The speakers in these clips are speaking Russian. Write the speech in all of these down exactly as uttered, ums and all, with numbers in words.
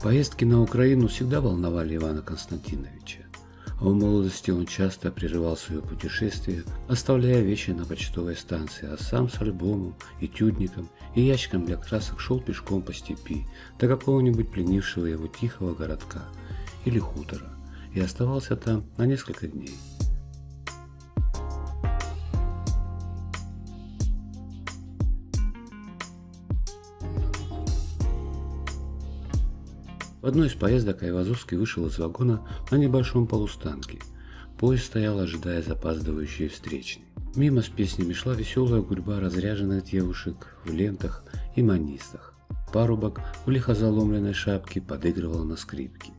Поездки на Украину всегда волновали Ивана Константиновича. В молодости он часто прерывал свое путешествие, оставляя вещи на почтовой станции, а сам с альбомом, этюдником и ящиком для красок шел пешком по степи до какого-нибудь пленившего его тихого городка или хутора и оставался там на несколько дней. В одной из поездок Айвазовский вышел из вагона на небольшом полустанке. Поезд стоял, ожидая запаздывающие встречные. Мимо с песнями шла веселая гурьба разряженных девушек в лентах и манистах. Парубок в лихозаломленной шапке подыгрывал на скрипке.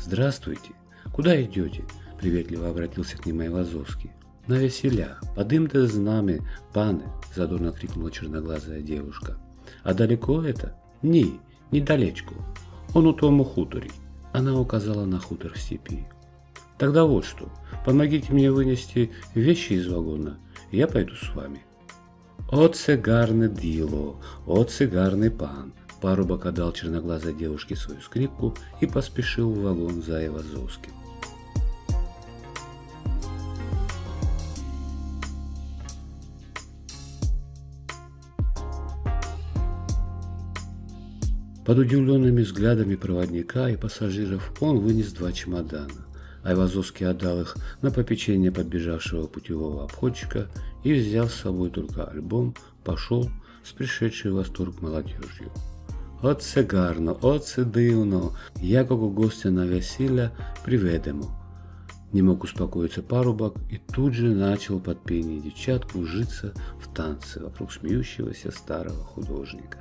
«Здравствуйте! Куда идете?» – приветливо обратился к ним Айвазовский. «На веселя! Подымте с нами, паны!» – задорно крикнула черноглазая девушка. «А далеко это?» «Ни, недалечко. Он у тому хуторе». Она указала на хутор в степи. «Тогда вот что, помогите мне вынести вещи из вагона, я пойду с вами». «Оце гарне діло, оце гарный пан». Парубок отдал черноглазой девушке свою скрипку и поспешил в вагон за Айвазовским. Под удивленными взглядами проводника и пассажиров он вынес два чемодана. Айвазовский отдал их на попечение подбежавшего путевого обходчика и, взяв с собой только альбом, пошел с пришедшей в восторг молодежью. «Оце гарно, оце дивно, якого гостя на весілля приведемо». Не мог успокоиться парубок и тут же начал под пение девчат кружиться в танце вокруг смеющегося старого художника.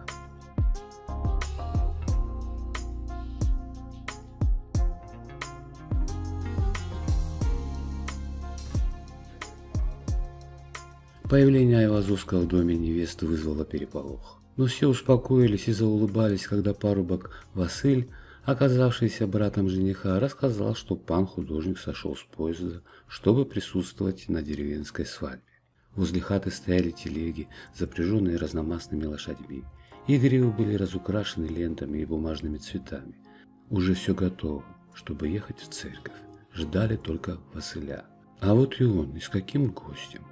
Появление Айвазовского в доме невесты вызвало переполох. Но все успокоились и заулыбались, когда парубок Василь, оказавшийся братом жениха, рассказал, что пан-художник сошел с поезда, чтобы присутствовать на деревенской свадьбе. Возле хаты стояли телеги, запряженные разномастными лошадьми. Игривы были разукрашены лентами и бумажными цветами. Уже все готово, чтобы ехать в церковь. Ждали только Василя. А вот и он, и с каким гостем.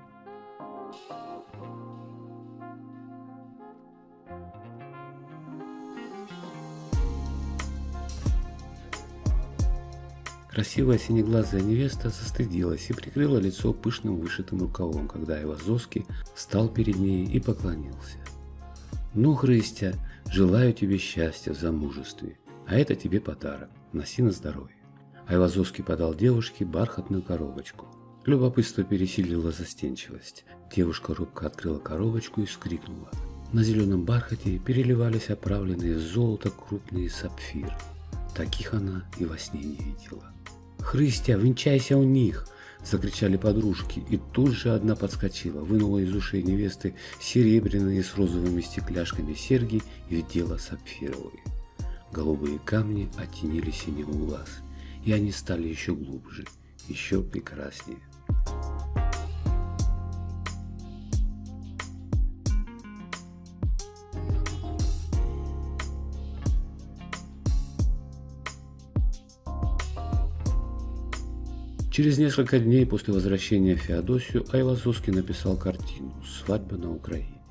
Красивая синеглазая невеста застыдилась и прикрыла лицо пышным вышитым рукавом, когда Айвазовский встал перед ней и поклонился. «Ну, Христя, желаю тебе счастья в замужестве, а это тебе подарок, носи на здоровье». Айвазовский подал девушке бархатную коробочку. Любопытство пересилило застенчивость. Девушка робко открыла коробочку и вскрикнула. На зеленом бархате переливались оправленные в золото крупные сапфиры. Таких она и во сне не видела. «Христя, венчайся у них!» – закричали подружки, и тут же одна подскочила, вынула из ушей невесты серебряные с розовыми стекляшками серьги и вдела сапфировые. Голубые камни оттенили синеву глаз, и они стали еще глубже, еще прекраснее. Через несколько дней после возвращения в Феодосию Айвазовский написал картину «Свадьба на Украине».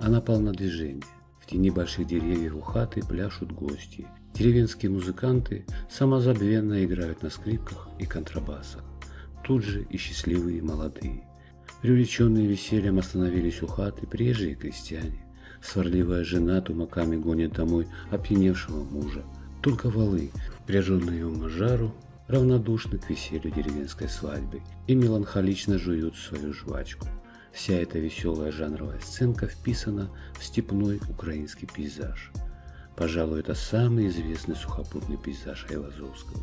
Она полна движения. В тени больших деревьев у хаты пляшут гости. Деревенские музыканты самозабвенно играют на скрипках и контрабасах. Тут же и счастливые молодые. Привлеченные весельем остановились у хаты приезжие крестьяне. Сварливая жена тумаками гонит домой опьяневшего мужа. Только валы, впряженные в мажару, равнодушны к веселью деревенской свадьбы и меланхолично жуют свою жвачку. Вся эта веселая жанровая сценка вписана в степной украинский пейзаж. Пожалуй, это самый известный сухопутный пейзаж Айвазовского.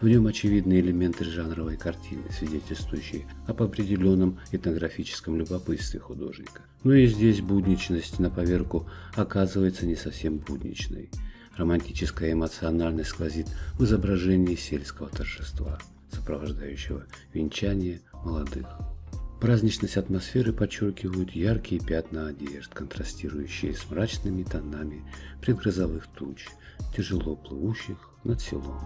В нем очевидны элементы жанровой картины, свидетельствующие об определенном этнографическом любопытстве художника. Но и здесь будничность на поверку оказывается не совсем будничной. романтическая эмоциональность сквозит в изображении сельского торжества, сопровождающего венчание молодых. Праздничность атмосферы подчеркивают яркие пятна одежд, контрастирующие с мрачными тонами предгрозовых туч, тяжело плывущих над селом.